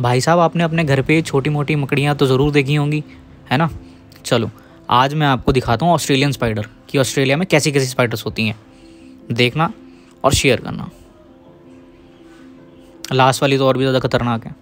भाई साहब आपने अपने घर पे छोटी मोटी मकड़ियाँ तो ज़रूर देखी होंगी, है ना। चलो आज मैं आपको दिखाता हूँ ऑस्ट्रेलियन स्पाइडर कि ऑस्ट्रेलिया में कैसी कैसी स्पाइडर्स होती हैं। देखना और शेयर करना। लास्ट वाली तो और भी ज़्यादा खतरनाक है।